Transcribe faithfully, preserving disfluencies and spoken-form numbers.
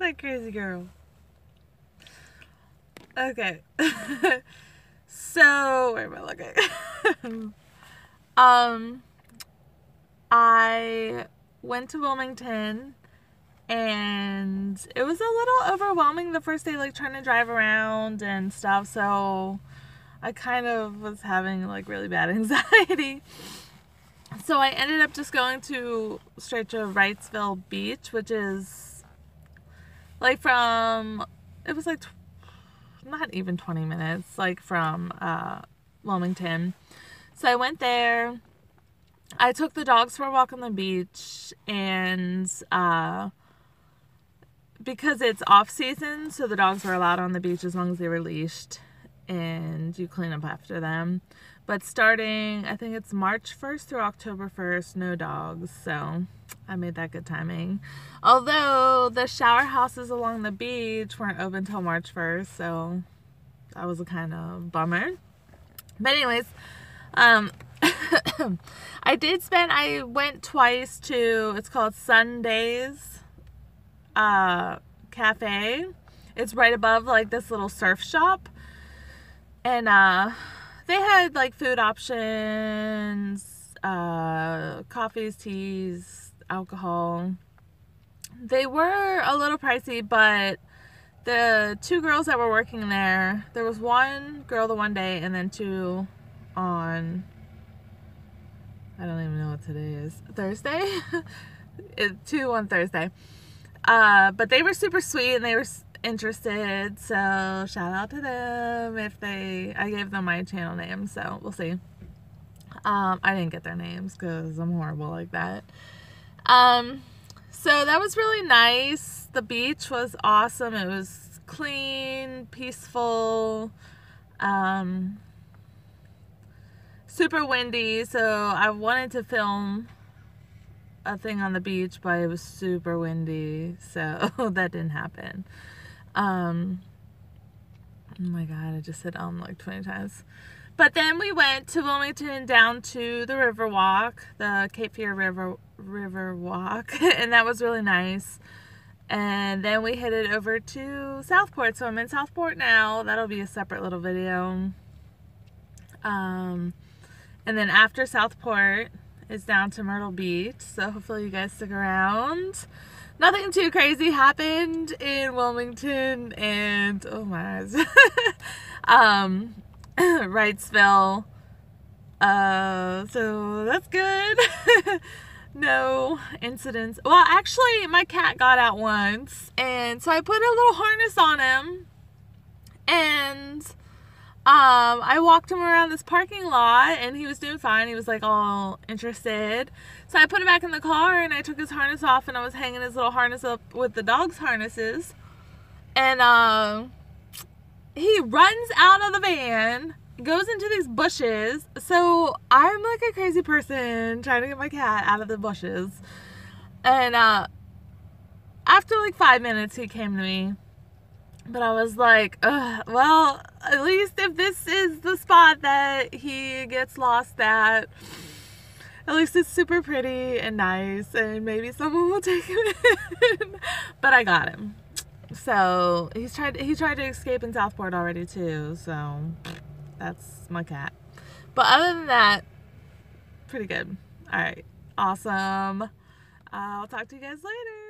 at that crazy girl. Okay. So, where am I looking? um, I went to Wilmington, and it was a little overwhelming the first day, like, trying to drive around and stuff, so I kind of was having, like, really bad anxiety. So I ended up just going to straight to Wrightsville Beach, which is, like, from, it was, like, not even twenty minutes, like, from uh, Wilmington. So I went there. I took the dogs for a walk on the beach, and uh, because it's off season, so the dogs were allowed on the beach as long as they were leashed and you clean up after them. But starting, I think it's March first through October first, no dogs, so I made that good timing. Although the shower houses along the beach weren't open till March first, so that was a kind of bummer. But anyways, um, I did spend, I went twice to, it's called Sunday's uh, Cafe. It's right above, like, this little surf shop. And uh, they had, like, food options, uh, coffees, teas, alcohol. They were a little pricey, but the two girls that were working there, there was one girl the one day and then two on, I don't even know what today is, Thursday? Two on Thursday. Uh, but they were super sweet, and they were interested, so shout out to them if they, I gave them my channel name, so we'll see. um, I didn't get their names because I'm horrible like that. Um, so that was really nice. The beach was awesome. It was clean, peaceful, um, super windy, so I wanted to film a thing on the beach, but it was super windy, so that didn't happen. Um, oh my god, I just said um like twenty times. But then we went to Wilmington down to the river walk, the Cape Fear River river walk, and that was really nice. And then we headed over to Southport, so I'm in Southport now. That'll be a separate little video. Um, and then after Southport is down to Myrtle Beach, so hopefully you guys stick around. Nothing too crazy happened in Wilmington and, oh my gosh, um, Wrightsville, uh, so that's good. No incidents. Well, actually, my cat got out once, and so I put a little harness on him, and Um, I walked him around this parking lot, and he was doing fine. He was, like, all interested. So I put him back in the car, and I took his harness off, and I was hanging his little harness up with the dog's harnesses. And uh, he runs out of the van, goes into these bushes. So I'm, like, a crazy person trying to get my cat out of the bushes. And uh, after, like, five minutes, he came to me. But I was like, ugh, well, at least if this is the spot that he gets lost at, at least it's super pretty and nice, and maybe someone will take him in. But I got him. So he's tried, he tried to escape in Southport already too, so that's my cat. But other than that, pretty good. All right, awesome. I'll talk to you guys later.